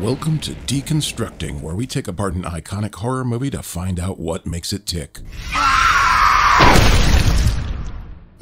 Welcome to Deconstructing, where we take apart an iconic horror movie to find out what makes it tick. I've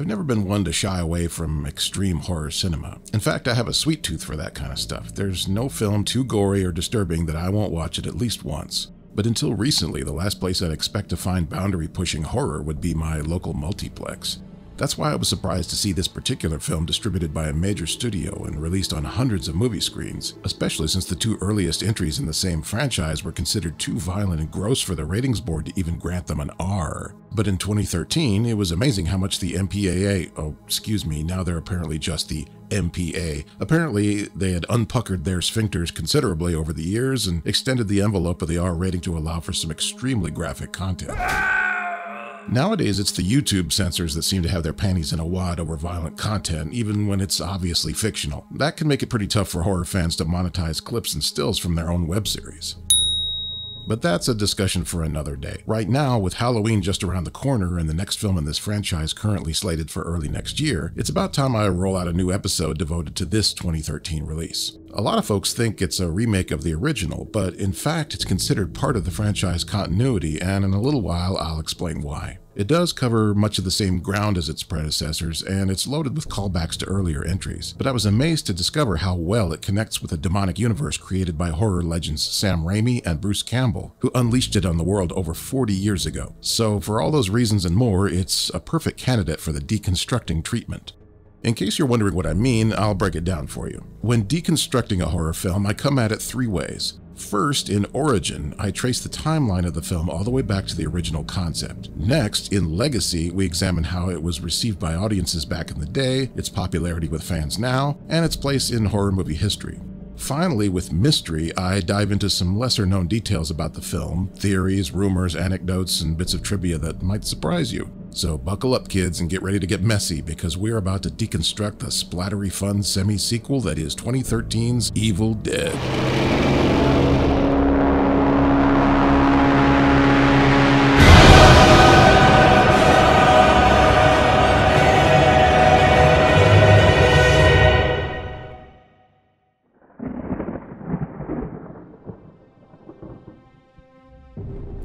never been one to shy away from extreme horror cinema. In fact, I have a sweet tooth for that kind of stuff. There's no film too gory or disturbing that I won't watch it at least once. But until recently, the last place I'd expect to find boundary-pushing horror would be my local multiplex. That's why I was surprised to see this particular film distributed by a major studio and released on hundreds of movie screens, especially since the two earliest entries in the same franchise were considered too violent and gross for the ratings board to even grant them an R. But in 2013, it was amazing how much the MPAA, oh, excuse me, now they're apparently just the MPA. Apparently, they had unpuckered their sphincters considerably over the years and extended the envelope of the R rating to allow for some extremely graphic content. Nowadays, it's the YouTube censors that seem to have their panties in a wad over violent content, even when it's obviously fictional. That can make it pretty tough for horror fans to monetize clips and stills from their own web series. But that's a discussion for another day. Right now, with Halloween just around the corner and the next film in this franchise currently slated for early next year, it's about time I roll out a new episode devoted to this 2013 release. A lot of folks think it's a remake of the original, but in fact it's considered part of the franchise continuity, and in a little while I'll explain why. It does cover much of the same ground as its predecessors, and it's loaded with callbacks to earlier entries, but I was amazed to discover how well it connects with a demonic universe created by horror legends Sam Raimi and Bruce Campbell, who unleashed it on the world over 40 years ago. So for all those reasons and more, it's a perfect candidate for the deconstructing treatment. In case you're wondering what I mean, I'll break it down for you. When deconstructing a horror film, I come at it three ways. First, in origin, I trace the timeline of the film all the way back to the original concept. Next, in legacy, we examine how it was received by audiences back in the day, its popularity with fans now, and its place in horror movie history. Finally, with mystery, I dive into some lesser-known details about the film, theories, rumors, anecdotes, and bits of trivia that might surprise you. So buckle up, kids, and get ready to get messy, because we're about to deconstruct the splattery fun semi-sequel that is 2013's Evil Dead.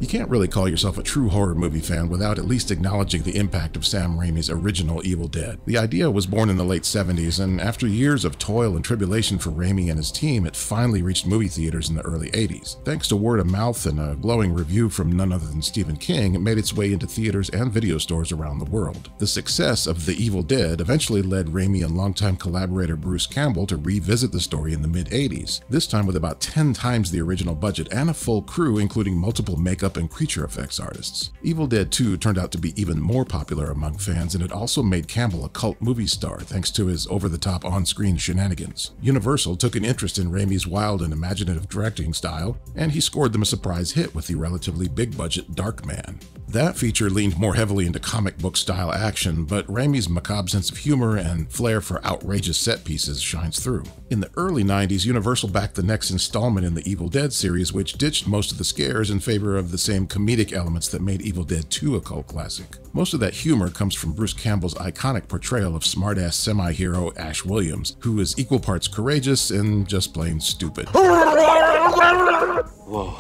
You can't really call yourself a true horror movie fan without at least acknowledging the impact of Sam Raimi's original Evil Dead. The idea was born in the late 70s, and after years of toil and tribulation for Raimi and his team, it finally reached movie theaters in the early 80s. Thanks to word of mouth and a glowing review from none other than Stephen King, it made its way into theaters and video stores around the world. The success of The Evil Dead eventually led Raimi and longtime collaborator Bruce Campbell to revisit the story in the mid-80s, this time with about 10 times the original budget and a full crew, including multiple makeup and creature effects artists. Evil Dead 2 turned out to be even more popular among fans, and it also made Campbell a cult movie star thanks to his over-the-top on-screen shenanigans. Universal took an interest in Raimi's wild and imaginative directing style, and he scored them a surprise hit with the relatively big-budget Darkman. That feature leaned more heavily into comic book-style action, but Raimi's macabre sense of humor and flair for outrageous set pieces shines through. In the early 90s, Universal backed the next installment in the Evil Dead series, which ditched most of the scares in favor of the same comedic elements that made Evil Dead 2 a cult classic. Most of that humor comes from Bruce Campbell's iconic portrayal of smartass semi-hero Ash Williams, who is equal parts courageous and just plain stupid. Whoa.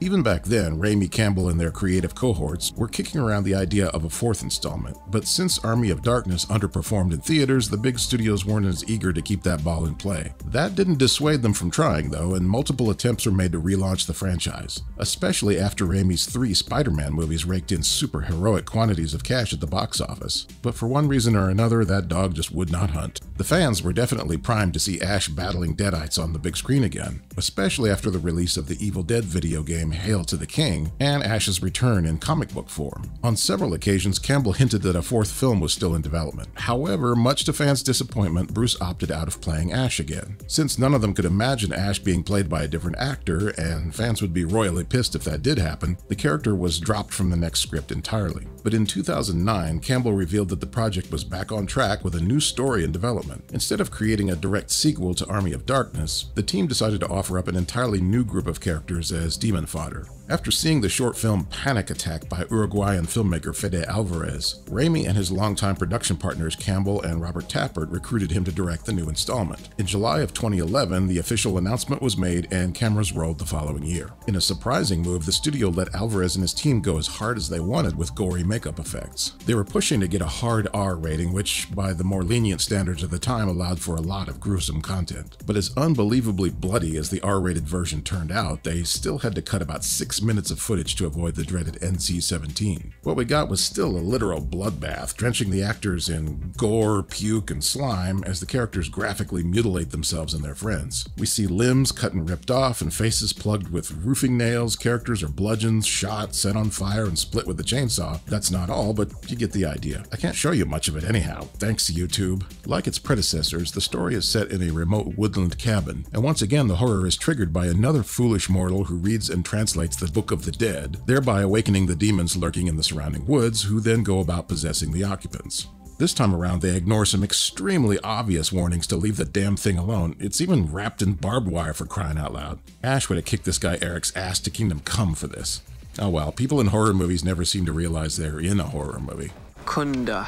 Even back then, Raimi, Campbell, and their creative cohorts were kicking around the idea of a fourth installment, but since Army of Darkness underperformed in theaters, the big studios weren't as eager to keep that ball in play. That didn't dissuade them from trying, though, and multiple attempts were made to relaunch the franchise, especially after Raimi's 3 Spider-Man movies raked in superheroic quantities of cash at the box office. But for one reason or another, that dog just would not hunt. The fans were definitely primed to see Ash battling Deadites on the big screen again, especially after the release of the Evil Dead video game Hail to the King, and Ash's return in comic book form. On several occasions, Campbell hinted that a fourth film was still in development. However, much to fans' disappointment, Bruce opted out of playing Ash again, since none of them could imagine Ash being played by a different actor, and fans would be royally pissed if that did happen. The character was dropped from the next script entirely. But in 2009, Campbell revealed that the project was back on track with a new story in development. Instead of creating a direct sequel to Army of Darkness, the team decided to offer up an entirely new group of characters as Demon Fox slaughter. After seeing the short film Panic Attack by Uruguayan filmmaker Fede Alvarez, Raimi and his longtime production partners Campbell and Robert Tapert recruited him to direct the new installment. In July of 2011, the official announcement was made and cameras rolled the following year. In a surprising move, the studio let Alvarez and his team go as hard as they wanted with gory makeup effects. They were pushing to get a hard R rating, which, by the more lenient standards of the time, allowed for a lot of gruesome content. But as unbelievably bloody as the R-rated version turned out, they still had to cut about 6 minutes of footage to avoid the dreaded NC-17. What we got was still a literal bloodbath, drenching the actors in gore, puke, and slime as the characters graphically mutilate themselves and their friends. We see limbs cut and ripped off and faces plugged with roofing nails, characters are bludgeoned, shot, set on fire, and split with a chainsaw. That's not all, but you get the idea. I can't show you much of it anyhow, thanks to YouTube. Like its predecessors, the story is set in a remote woodland cabin, and once again the horror is triggered by another foolish mortal who reads and translates the Book of the Dead, thereby awakening the demons lurking in the surrounding woods, who then go about possessing the occupants. This time around, they ignore some extremely obvious warnings to leave the damn thing alone. It's even wrapped in barbed wire, for crying out loud. Ash would have kicked this guy Eric's ass to Kingdom Come for this. Oh well, people in horror movies never seem to realize they're in a horror movie. Kunda.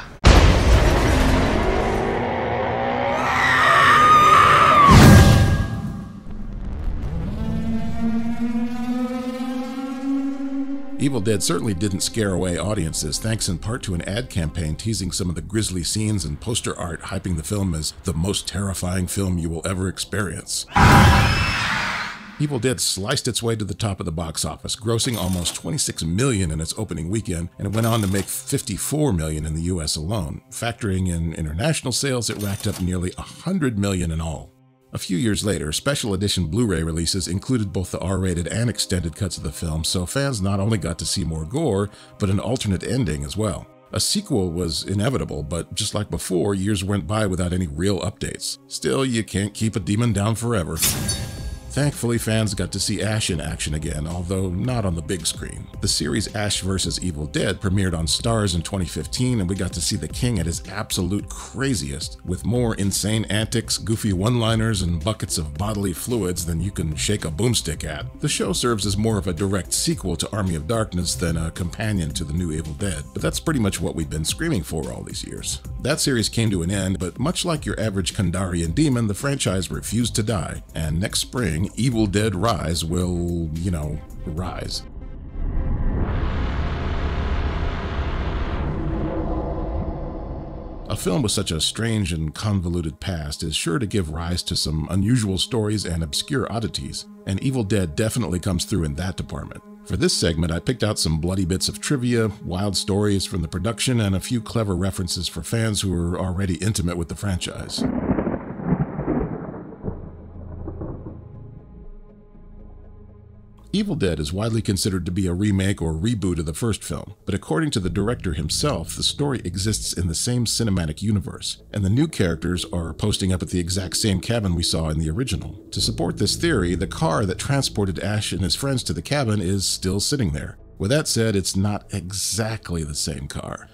Evil Dead certainly didn't scare away audiences, thanks in part to an ad campaign teasing some of the grisly scenes and poster art hyping the film as the most terrifying film you will ever experience. Evil Dead sliced its way to the top of the box office, grossing almost $26 million in its opening weekend, and it went on to make $54 million in the US alone. Factoring in international sales, it racked up nearly $100 million in all. A few years later, special edition Blu-ray releases included both the R-rated and extended cuts of the film, so fans not only got to see more gore, but an alternate ending as well. A sequel was inevitable, but just like before, years went by without any real updates. Still, you can't keep a demon down forever. Thankfully, fans got to see Ash in action again, although not on the big screen. The series Ash vs. Evil Dead premiered on Starz in 2015, and we got to see the King at his absolute craziest, with more insane antics, goofy one-liners, and buckets of bodily fluids than you can shake a boomstick at. The show serves as more of a direct sequel to Army of Darkness than a companion to the new Evil Dead, but that's pretty much what we've been screaming for all these years. That series came to an end, but much like your average Kandarian demon, the franchise refused to die, and next spring, Evil Dead Rise will, you know, rise. A film with such a strange and convoluted past is sure to give rise to some unusual stories and obscure oddities, and Evil Dead definitely comes through in that department. For this segment, I picked out some bloody bits of trivia, wild stories from the production, and a few clever references for fans who are already intimate with the franchise. Evil Dead is widely considered to be a remake or reboot of the first film, but according to the director himself, the story exists in the same cinematic universe, and the new characters are posting up at the exact same cabin we saw in the original. To support this theory, the car that transported Ash and his friends to the cabin is still sitting there. With that said, it's not exactly the same car.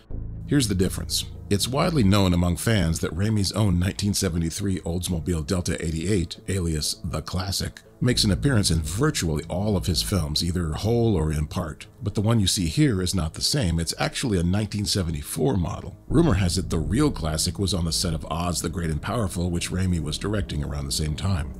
Here's the difference. It's widely known among fans that Raimi's own 1973 Oldsmobile Delta 88, alias The Classic, makes an appearance in virtually all of his films, either whole or in part. But the one you see here is not the same. It's actually a 1974 model. Rumor has it the real Classic was on the set of Oz the Great and Powerful, which Raimi was directing around the same time.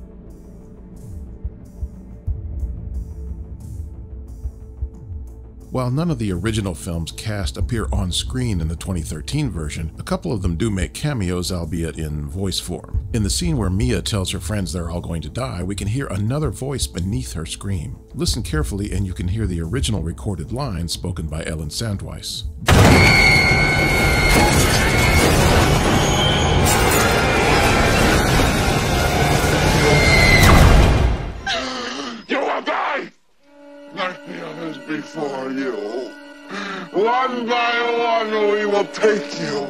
While none of the original film's cast appear on screen in the 2013 version, a couple of them do make cameos, albeit in voice form. In the scene where Mia tells her friends they're all going to die, we can hear another voice beneath her scream. Listen carefully and you can hear the original recorded line spoken by Ellen Sandweiss. For you. One by one we will take you.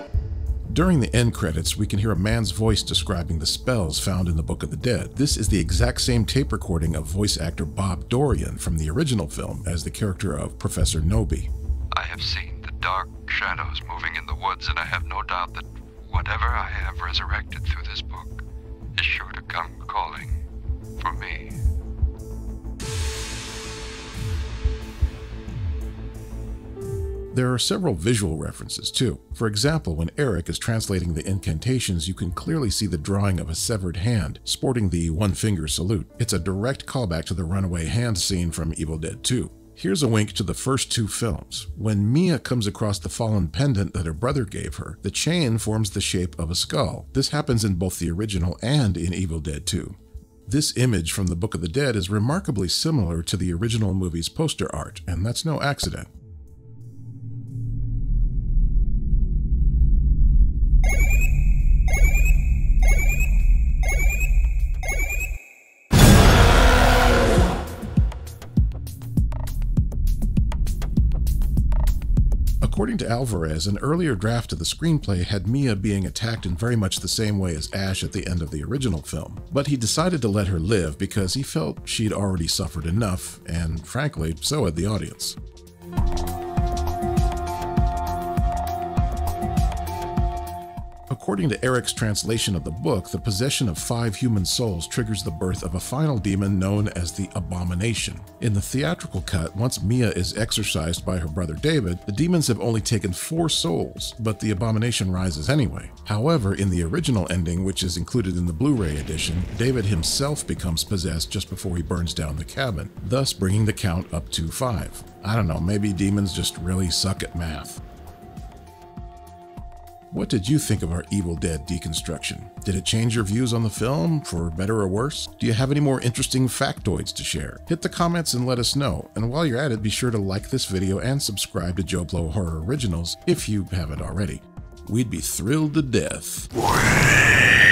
During the end credits, we can hear a man's voice describing the spells found in the Book of the Dead. This is the exact same tape recording of voice actor Bob Dorian from the original film as the character of Professor Noby. I have seen the dark shadows moving in the woods, and I have no doubt that whatever I have resurrected through this book is sure to come calling for me. There are several visual references, too. For example, when Eric is translating the incantations, you can clearly see the drawing of a severed hand, sporting the one-finger salute. It's a direct callback to the runaway hand scene from Evil Dead 2. Here's a wink to the first two films. When Mia comes across the fallen pendant that her brother gave her, the chain forms the shape of a skull. This happens in both the original and in Evil Dead 2. This image from the Book of the Dead is remarkably similar to the original movie's poster art, and that's no accident. According to Alvarez, an earlier draft of the screenplay had Mia being attacked in very much the same way as Ash at the end of the original film, but he decided to let her live because he felt she'd already suffered enough, and frankly, so had the audience. According to Eric's translation of the book, the possession of 5 human souls triggers the birth of a final demon known as the Abomination. In the theatrical cut, once Mia is exorcised by her brother David, the demons have only taken 4 souls, but the Abomination rises anyway. However, in the original ending, which is included in the Blu-ray edition, David himself becomes possessed just before he burns down the cabin, thus bringing the count up to 5. I don't know, maybe demons just really suck at math. What did you think of our Evil Dead deconstruction? Did it change your views on the film, for better or worse? Do you have any more interesting factoids to share? Hit the comments and let us know, and while you're at it, be sure to like this video and subscribe to JoBlo Horror Originals if you haven't already. We'd be thrilled to death.